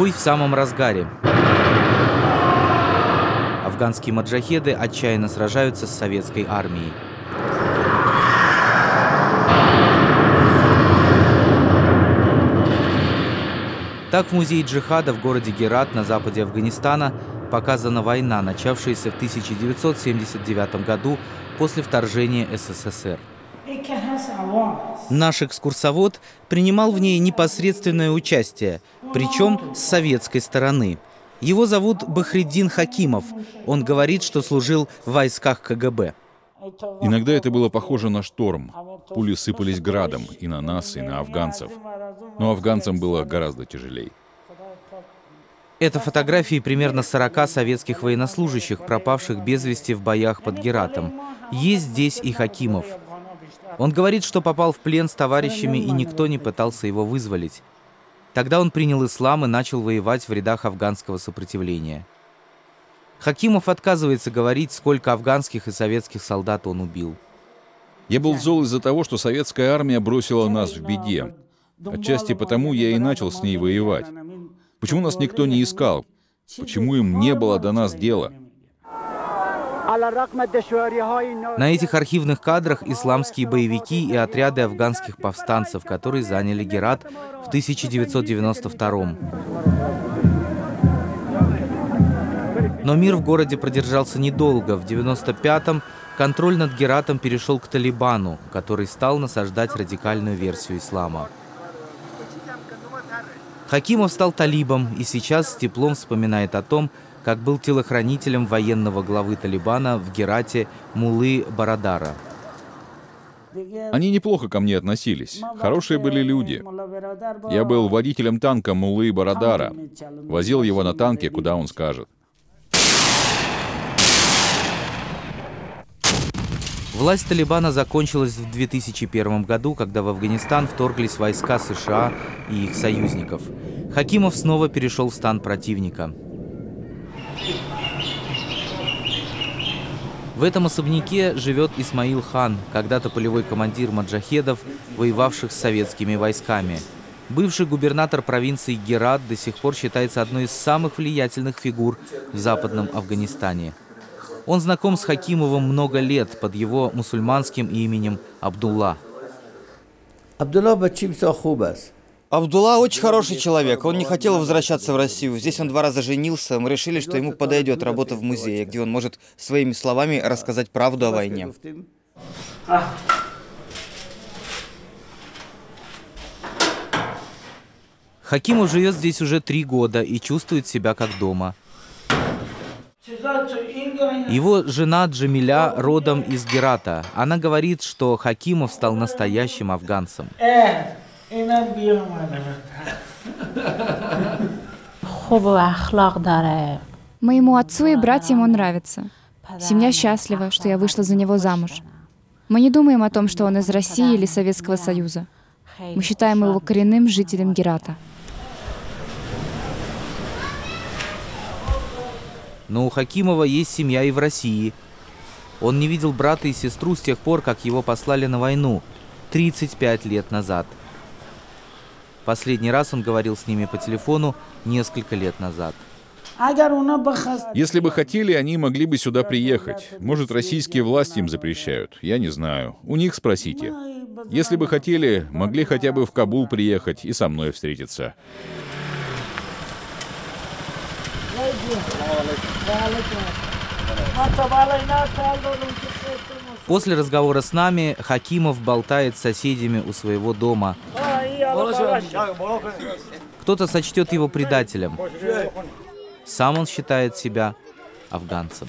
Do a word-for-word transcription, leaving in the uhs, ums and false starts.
Бой в самом разгаре. Афганские маджахеды отчаянно сражаются с советской армией. Так, в музее джихада в городе Герат на западе Афганистана показана война, начавшаяся в тысяча девятьсот семьдесят девятом году после вторжения эс эс эс эр. Наш экскурсовод принимал в ней непосредственное участие, причем с советской стороны. Его зовут Бахриддин Хакимов. Он говорит, что служил в войсках ка гэ бэ. Иногда это было похоже на шторм. Пули сыпались градом и на нас, и на афганцев. Но афганцам было гораздо тяжелее. Это фотографии примерно сорока советских военнослужащих, пропавших без вести в боях под Гератом. Есть здесь и Хакимов. Он говорит, что попал в плен с товарищами, и никто не пытался его вызволить. Тогда он принял ислам и начал воевать в рядах афганского сопротивления. Хакимов отказывается говорить, сколько афганских и советских солдат он убил. «Я был зол из-за того, что советская армия бросила нас в беде. Отчасти потому я и начал с ней воевать. Почему нас никто не искал? Почему им не было до нас дела?» На этих архивных кадрах исламские боевики и отряды афганских повстанцев, которые заняли Герат в тысяча девятьсот девяносто втором. Но мир в городе продержался недолго. В девяносто пятом контроль над Гератом перешел к Талибану, который стал насаждать радикальную версию ислама. Хакимов стал талибом и сейчас с теплом вспоминает о том, как был телохранителем военного главы Талибана в Герате Мулы Барадара. Они неплохо ко мне относились. Хорошие были люди. Я был водителем танка Мулы Барадара. Возил его на танке, куда он скажет. Власть Талибана закончилась в две тысячи первом году, когда в Афганистан вторглись войска США и их союзников. Хакимов снова перешел в стан противника. В этом особняке живет Исмаил Хан, когда-то полевой командир маджахедов, воевавших с советскими войсками. Бывший губернатор провинции Герат до сих пор считается одной из самых влиятельных фигур в Западном Афганистане. Он знаком с Хакимовым много лет под его мусульманским именем Абдулла. Абдулла очень хороший человек. Он не хотел возвращаться в Россию. Здесь он два раза женился. Мы решили, что ему подойдет работа в музее, где он может своими словами рассказать правду о войне. Хакимов живет здесь уже три года и чувствует себя как дома. Его жена Джамиля родом из Герата. Она говорит, что Хакимов стал настоящим афганцем. Моему отцу и братьям он нравится. Семья счастлива, что я вышла за него замуж. Мы не думаем о том, что он из России или Советского Союза. Мы считаем его коренным жителем Герата. Но у Хакимова есть семья и в России. Он не видел брата и сестру с тех пор, как его послали на войну тридцать пять лет назад. Последний раз он говорил с ними по телефону несколько лет назад. Если бы хотели, они могли бы сюда приехать. Может, российские власти им запрещают, я не знаю. У них спросите. Если бы хотели, могли хотя бы в Кабул приехать и со мной встретиться. После разговора с нами Хакимов болтает с соседями у своего дома. Кто-то сочтет его предателем. Сам он считает себя афганцем.